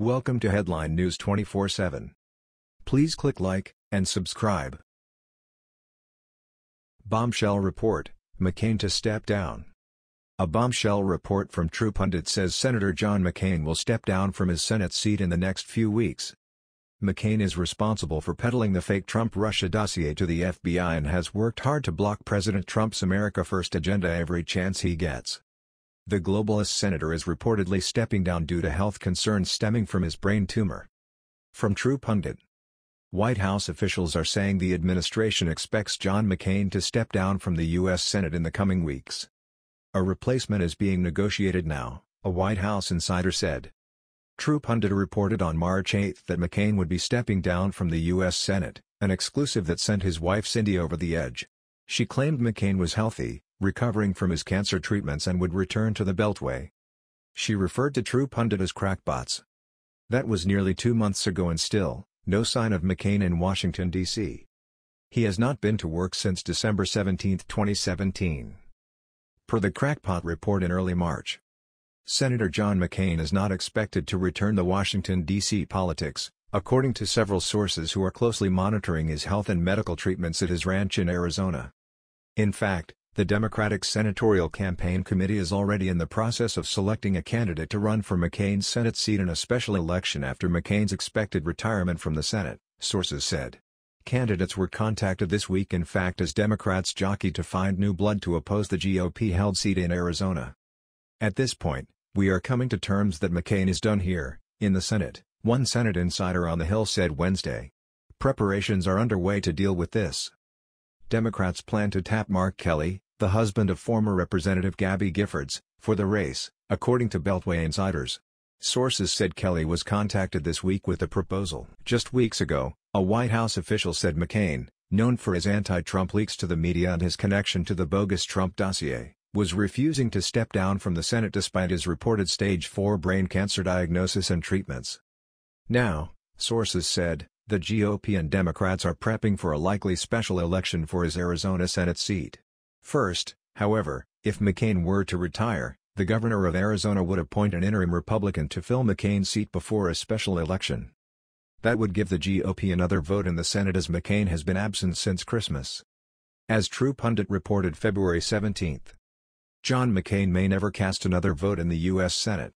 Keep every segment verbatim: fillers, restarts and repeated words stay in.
Welcome to Headline News twenty-four seven. Please click like and subscribe. Bombshell report: McCain to step down. A bombshell report from True Pundit says Senator John McCain will step down from his Senate seat in the next few weeks. McCain is responsible for peddling the fake Trump-Russia dossier to the F B I and has worked hard to block President Trump's America First agenda every chance he gets. The globalist senator is reportedly stepping down due to health concerns stemming from his brain tumor. From True Pundit. White House officials are saying the administration expects John McCain to step down from the U S Senate in the coming weeks. A replacement is being negotiated now, a White House insider said. True Pundit reported on March eighth that McCain would be stepping down from the U S Senate, an exclusive that sent his wife Cindy over the edge. She claimed McCain was healthy, recovering from his cancer treatments, and would return to the Beltway. She referred to True Pundit as crackpots. That was nearly two months ago and still, no sign of McCain in Washington, D C He has not been to work since December seventeenth twenty seventeen. Per the crackpot report in early March, Senator John McCain is not expected to return to Washington, D C politics, according to several sources who are closely monitoring his health and medical treatments at his ranch in Arizona. In fact, the Democratic Senatorial Campaign Committee is already in the process of selecting a candidate to run for McCain's Senate seat in a special election after McCain's expected retirement from the Senate, sources said. Candidates were contacted this week, in fact, as Democrats jockey to find new blood to oppose the G O P-held seat in Arizona. At this point, we are coming to terms that McCain is done here, in the Senate, one Senate insider on the Hill said Wednesday. Preparations are underway to deal with this. Democrats plan to tap Mark Kelly, the husband of former Representative Gabby Giffords, for the race, according to Beltway insiders. Sources said Kelly was contacted this week with a proposal. Just weeks ago, a White House official said McCain, known for his anti-Trump leaks to the media and his connection to the bogus Trump dossier, was refusing to step down from the Senate despite his reported stage four brain cancer diagnosis and treatments. Now, sources said, the G O P and Democrats are prepping for a likely special election for his Arizona Senate seat. First, however, if McCain were to retire, the governor of Arizona would appoint an interim Republican to fill McCain's seat before a special election. That would give the G O P another vote in the Senate, as McCain has been absent since Christmas. As True Pundit reported February seventeenth, John McCain may never cast another vote in the U S Senate.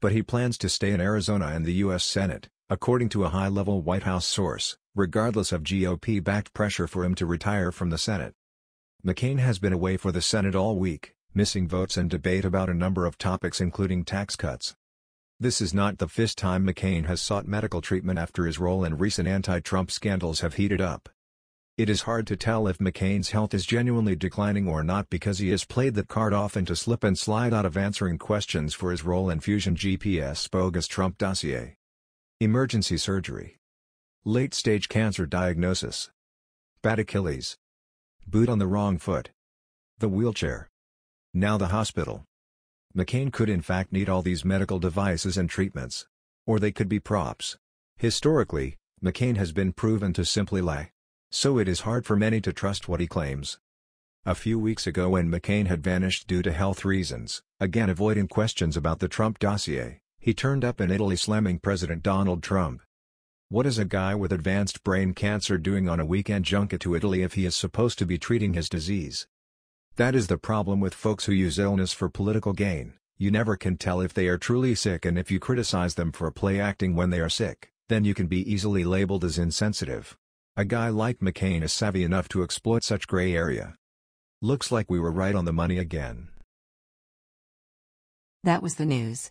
But he plans to stay in Arizona and the U S Senate, according to a high-level White House source, regardless of G O P-backed pressure for him to retire from the Senate. McCain has been away for the Senate all week, missing votes and debate about a number of topics including tax cuts. This is not the first time McCain has sought medical treatment after his role in recent anti-Trump scandals have heated up. It is hard to tell if McCain's health is genuinely declining or not, because he has played that card often to slip and slide out of answering questions for his role in Fusion G P S bogus Trump dossier. Emergency surgery, late-stage cancer diagnosis, bad Achilles, boot on the wrong foot, the wheelchair, now the hospital. McCain could in fact need all these medical devices and treatments. Or they could be props. Historically, McCain has been proven to simply lie. So it is hard for many to trust what he claims. A few weeks ago, when McCain had vanished due to health reasons, again avoiding questions about the Trump dossier, he turned up in Italy slamming President Donald Trump. What is a guy with advanced brain cancer doing on a weekend junket to Italy if he is supposed to be treating his disease? That is the problem with folks who use illness for political gain. You never can tell if they are truly sick, and if you criticize them for play-acting when they are sick, then you can be easily labeled as insensitive. A guy like McCain is savvy enough to exploit such gray area. Looks like we were right on the money again. That was the news.